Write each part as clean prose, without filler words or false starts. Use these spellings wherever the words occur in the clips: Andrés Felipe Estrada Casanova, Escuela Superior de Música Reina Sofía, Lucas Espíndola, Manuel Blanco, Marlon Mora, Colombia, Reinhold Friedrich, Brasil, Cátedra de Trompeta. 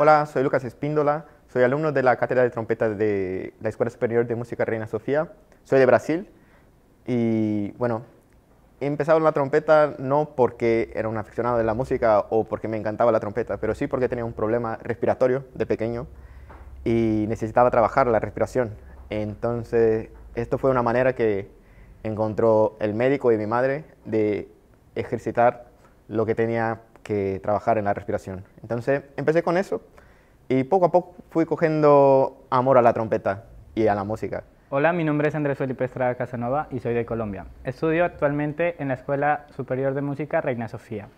Hola, soy Lucas Espíndola, soy alumno de la Cátedra de Trompeta de la Escuela Superior de Música Reina Sofía. Soy de Brasil y, bueno, he empezado la trompeta no porque era un aficionado de la música o porque me encantaba la trompeta, pero sí porque tenía un problema respiratorio de pequeño y necesitaba trabajar la respiración. Entonces, esto fue una manera que encontró el médico y mi madre de ejercitar lo que tenía que trabajar en la respiración. Entonces, empecé con eso y poco a poco fui cogiendo amor a la trompeta y a la música. Hola, mi nombre es Andrés Felipe Estrada Casanova y soy de Colombia. Estudio actualmente en la Escuela Superior de Música Reina Sofía.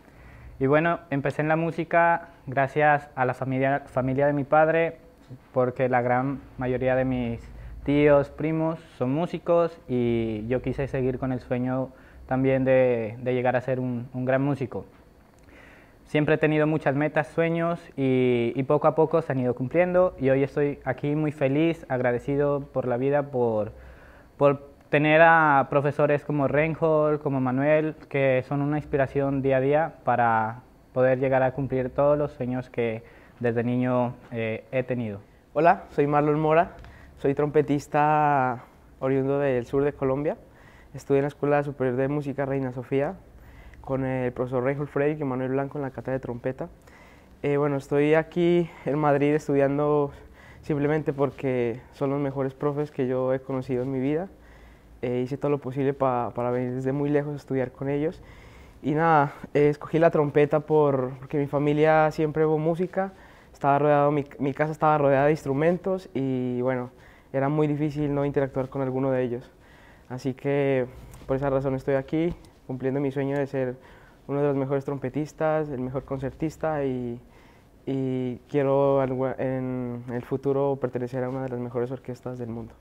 Y bueno, empecé en la música gracias a la familia de mi padre, porque la gran mayoría de mis tíos, primos son músicos y yo quise seguir con el sueño también de llegar a ser un gran músico. Siempre he tenido muchas metas, sueños y poco a poco se han ido cumpliendo y hoy estoy aquí muy feliz, agradecido por la vida, por tener a profesores como Reinhold, como Manuel, que son una inspiración día a día para poder llegar a cumplir todos los sueños que desde niño he tenido. Hola, soy Marlon Mora, soy trompetista oriundo del sur de Colombia, estudié en la Escuela Superior de Música Reina Sofía, con el profesor Reinhold Friedrich y Manuel Blanco en la Cátedra de Trompeta. Bueno, estoy aquí en Madrid estudiando simplemente porque son los mejores profes que yo he conocido en mi vida. Hice todo lo posible para venir desde muy lejos a estudiar con ellos. Y nada, escogí la trompeta porque mi familia siempre hubo música, mi casa estaba rodeada de instrumentos y bueno, era muy difícil no interactuar con alguno de ellos. Así que por esa razón estoy aquí, cumpliendo mi sueño de ser uno de los mejores trompetistas, el mejor concertista y quiero en el futuro pertenecer a una de las mejores orquestas del mundo.